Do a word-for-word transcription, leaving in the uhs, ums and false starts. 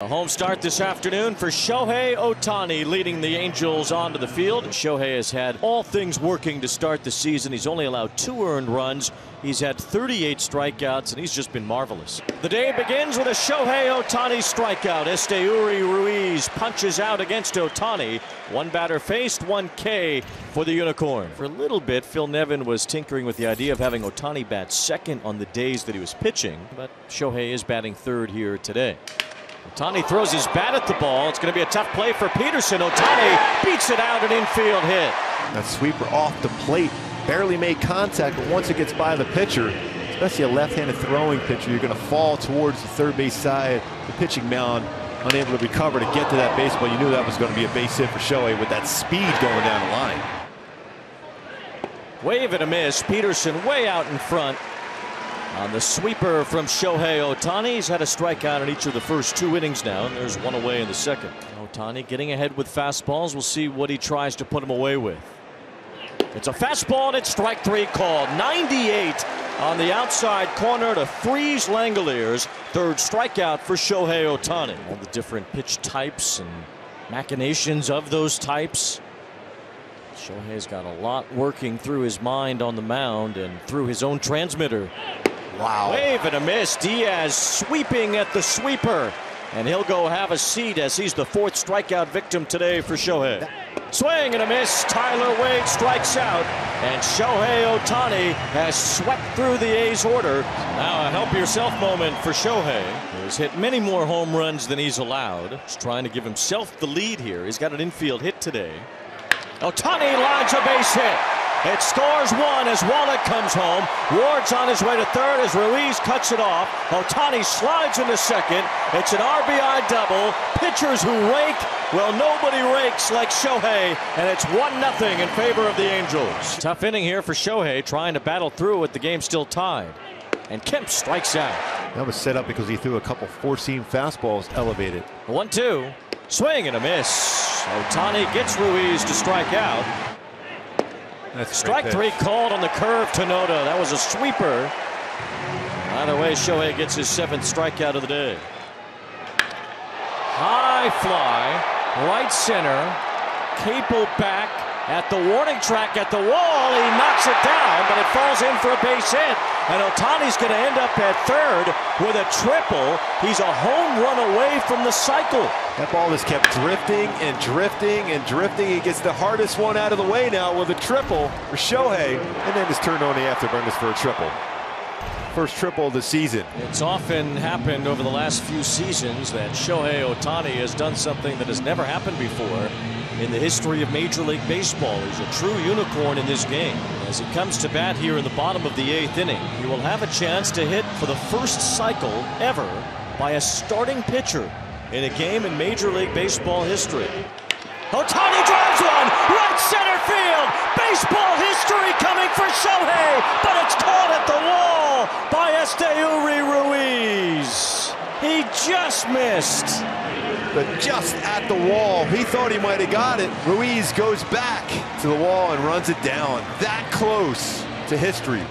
A home start this afternoon for Shohei Ohtani, leading the Angels onto the field. Shohei has had all things working to start the season. He's only allowed two earned runs. He's had thirty-eight strikeouts, and he's just been marvelous. The day begins with a Shohei Ohtani strikeout. Esteury Ruiz punches out against Ohtani. One batter faced, one K for the Unicorn. For a little bit, Phil Nevin was tinkering with the idea of having Ohtani bat second on the days that he was pitching, but Shohei is batting third here today. Ohtani throws his bat at the ball. It's going to be a tough play for Peterson. Ohtani beats it out, an infield hit. That sweeper off the plate, barely made contact, but once it gets by the pitcher, especially a left-handed throwing pitcher, you're going to fall towards the third base side, the pitching mound, unable to recover to get to that baseball. You knew that was going to be a base hit for Shohei with that speed going down the line. Wave and a miss. Peterson way out in front. On the sweeper from Shohei Ohtani, he's had a strikeout in each of the first two innings now, and there's one away in the second. Ohtani getting ahead with fastballs. We'll see what he tries to put him away with. It's a fastball, and it's strike three called. ninety-eight on the outside corner to freeze Langeliers. Third strikeout for Shohei Ohtani. All the different pitch types and machinations of those types. Shohei's got a lot working through his mind on the mound and through his own transmitter. Wow. Wave and a miss. Diaz sweeping at the sweeper. And he'll go have a seat as he's the fourth strikeout victim today for Shohei. Swing and a miss. Tyler Wade strikes out. And Shohei Ohtani has swept through the A's order. Now a help yourself moment for Shohei, who's hit many more home runs than he's allowed. He's trying to give himself the lead here. He's got an infield hit today. Ohtani lines a base hit. It scores one as Wallach comes home. Ward's on his way to third as Ruiz cuts it off. Ohtani slides into second. It's an R B I double. Pitchers who rake, well, nobody rakes like Shohei, and it's one nothing in favor of the Angels. Tough inning here for Shohei, trying to battle through with the game still tied. And Kemp strikes out. That was set up because he threw a couple four-seam fastballs elevated. one two. Swing and a miss. Ohtani gets Ruiz to strike out. That's strike three called on the curve to Noda. That was a sweeper. Either way, Shohei gets his seventh strikeout of the day. High fly, right center. Capel back at the warning track at the wall. He knocks it down, but it falls in for a base hit. And Ohtani's going to end up at third with a triple. He's a home run away from the cycle. That ball has kept drifting and drifting and drifting. He gets the hardest one out of the way now with a triple for Shohei, and then just turned on the afterburners for a triple. First triple of the season. It's often happened over the last few seasons that Shohei Ohtani has done something that has never happened before in the history of Major League Baseball. He's a true unicorn in this game. As he comes to bat here in the bottom of the eighth inning, he will have a chance to hit for the first cycle ever by a starting pitcher in a game in Major League Baseball history. Ohtani drives one, right center field. Baseball history coming for Shohei, but it's caught at the wall by Esteury Ruiz. He just missed. But just at the wall, he thought he might have got it. Ruiz goes back to the wall and runs it down. That close to history.